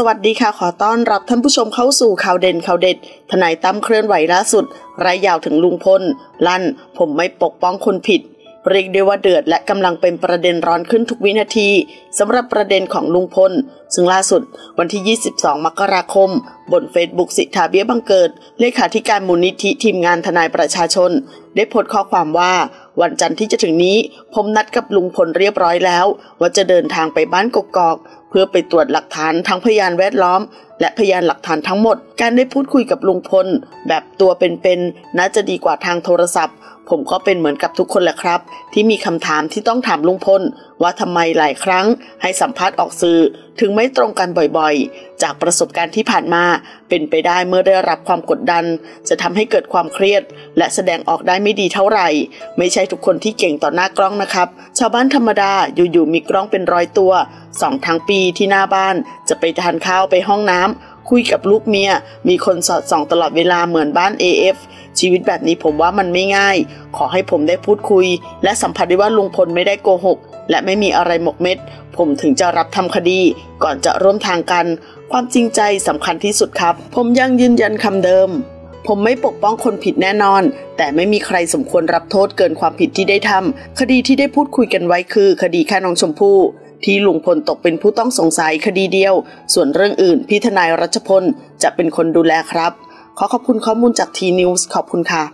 สวัสดีค่ะขอต้อนรับท่านผู้ชมเข้าสู่ข่าวเด่นข่าวเด็ดทนายตั้มเคลื่อนไหวล่าสุดรายยาวถึงลุงพลลั่นผมไม่ปกป้องคนผิดเรียกได้ว่าเดือดและกำลังเป็นประเด็นร้อนขึ้นทุกวินาทีสำหรับประเด็นของลุงพลซึ่งล่าสุดวันที่22มกราคมบนเฟซบุ๊กสิทธาเบี้ยบังเกิดเลขาธิการมูลนิธิทีมงานทนายประชาชนได้โพสต์ข้อความว่าวันจันทร์ที่จะถึงนี้ผมนัดกับลุงพลเรียบร้อยแล้วว่าจะเดินทางไปบ้านกกอกเพื่อไปตรวจหลักฐานทั้งพยานแวดล้อมและพยานหลักฐานทั้งหมดการได้พูดคุยกับลุงพลแบบตัวเป็นๆน่าจะดีกว่าทางโทรศัพท์ผมก็เป็นเหมือนกับทุกคนแหละครับที่มีคำถามที่ต้องถามลุงพลว่าทำไมหลายครั้งให้สัมภาษณ์ออกสื่อถึงไม่ตรงกันบ่อยๆจากประสบการณ์ที่ผ่านมาเป็นไปได้เมื่อได้รับความกดดันจะทำให้เกิดความเครียดและแสดงออกได้ไม่ดีเท่าไหร่ไม่ใช่ทุกคนที่เก่งต่อหน้ากล้องนะครับชาวบ้านธรรมดาอยู่ๆมีกล้องเป็นร้อยตัวสองทั้งปีที่หน้าบ้านจะไปทานข้าวไปห้องน้ำคุยกับลูกเมียมีคนสอดส่องตลอดเวลาเหมือนบ้าน AF ชีวิตแบบนี้ผมว่ามันไม่ง่ายขอให้ผมได้พูดคุยและสัมผัสได้ว่าลุงพลไม่ได้โกหกและไม่มีอะไรหมกเม็ดผมถึงจะรับทำคดีก่อนจะร่วมทางกันความจริงใจสำคัญที่สุดครับผมยังยืนยันคำเดิมผมไม่ปกป้องคนผิดแน่นอนแต่ไม่มีใครสมควรรับโทษเกินความผิดที่ได้ทำคดีที่ได้พูดคุยกันไว้คือคดีฆ่าน้องชมพู่ที่ลุงพลตกเป็นผู้ต้องสงสัยคดีเดียวส่วนเรื่องอื่นพี่ทนายรัชพลจะเป็นคนดูแลครับขอขอบคุณข้อมูลจากทีนิวส์ขอบคุณค่ะ